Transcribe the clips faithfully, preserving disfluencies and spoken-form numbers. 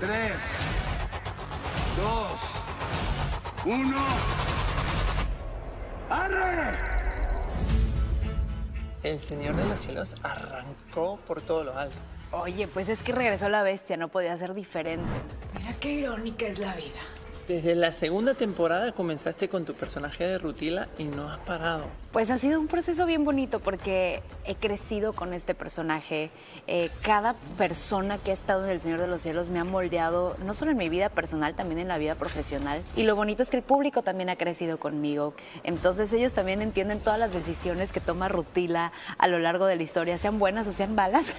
tres, dos, uno... ¡Arre! El Señor de los Cielos arrancó por todo lo alto. Oye, pues es que regresó la bestia, no podía ser diferente. Mira qué irónica es la vida. Desde la segunda temporada comenzaste con tu personaje de Rutila y no has parado. Pues ha sido un proceso bien bonito porque he crecido con este personaje. Eh, cada persona que ha estado en El Señor de los Cielos me ha moldeado, no solo en mi vida personal, también en la vida profesional. Y lo bonito es que el público también ha crecido conmigo. Entonces ellos también entienden todas las decisiones que toma Rutila a lo largo de la historia, sean buenas o sean malas.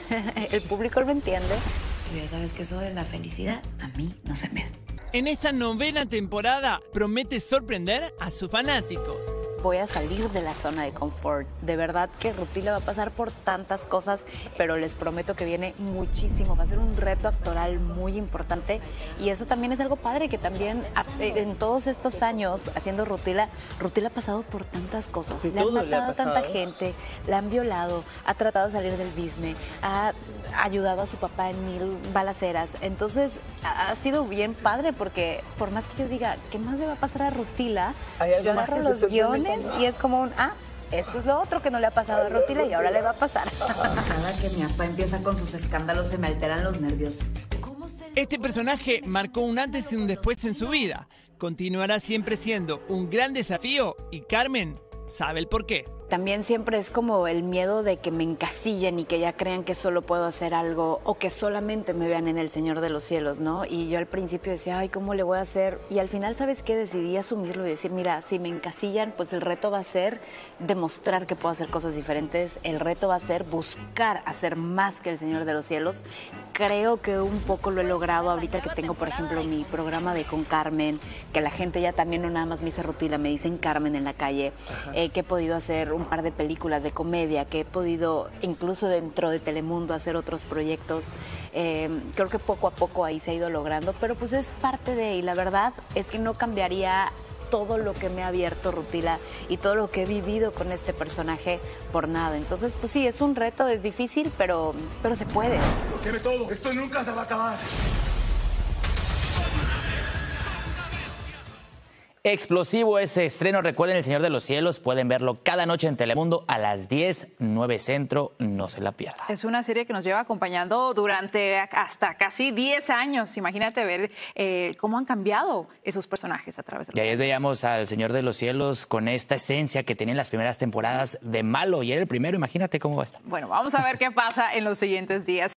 El público lo entiende. Tú ya sabes que eso de la felicidad a mí no se me da. En esta novena temporada promete sorprender a sus fanáticos. Voy a salir de la zona de confort. De verdad que Rutila va a pasar por tantas cosas, pero les prometo que viene muchísimo. Va a ser un reto actoral muy importante y eso también es algo padre, que también en todos estos años haciendo Rutila, Rutila ha pasado por tantas cosas. Le han matado a tanta gente, la han violado, ha tratado de salir del business, ha ayudado a su papá en mil balaceras. Entonces ha sido bien padre, porque por más que yo diga, ¿qué más le va a pasar a Rutila? Yo agarro los guiones y es como un, ah, esto es lo otro que no le ha pasado a Rutila y ahora le va a pasar. Cada que mi papá empieza con sus escándalos se me alteran los nervios. Este personaje marcó un antes y un después en su vida. Continuará siempre siendo un gran desafío y Carmen sabe el porqué. También siempre es como el miedo de que me encasillen y que ya crean que solo puedo hacer algo o que solamente me vean en El Señor de los Cielos, ¿no? Y yo al principio decía, ay, ¿cómo le voy a hacer? Y al final, ¿sabes qué? Decidí asumirlo y decir, mira, si me encasillan, pues el reto va a ser demostrar que puedo hacer cosas diferentes. El reto va a ser buscar hacer más que El Señor de los Cielos. Creo que un poco lo he logrado ahorita que tengo, por ejemplo, mi programa de Con Carmen, que la gente ya también no nada más me dice Rutila, me dicen Carmen en la calle, eh, que he podido hacer un par de películas de comedia, que he podido incluso dentro de Telemundo hacer otros proyectos. Eh, creo que poco a poco ahí se ha ido logrando, pero pues es parte de, y la verdad es que no cambiaría todo lo que me ha abierto Rutila y todo lo que he vivido con este personaje por nada. Entonces, pues sí, es un reto, es difícil, pero, pero se puede. Lo tiene todo, esto nunca se va a acabar. Explosivo ese estreno, recuerden El Señor de los Cielos, pueden verlo cada noche en Telemundo a las diez, nueve Centro, no se la pierda. Es una serie que nos lleva acompañando durante hasta casi diez años, imagínate ver eh, cómo han cambiado esos personajes a través de los años. Y ahí veíamos al Señor de los Cielos con esta esencia que tenía en las primeras temporadas de malo y era el primero, imagínate cómo va a estar. Bueno, vamos a ver qué pasa en los siguientes días.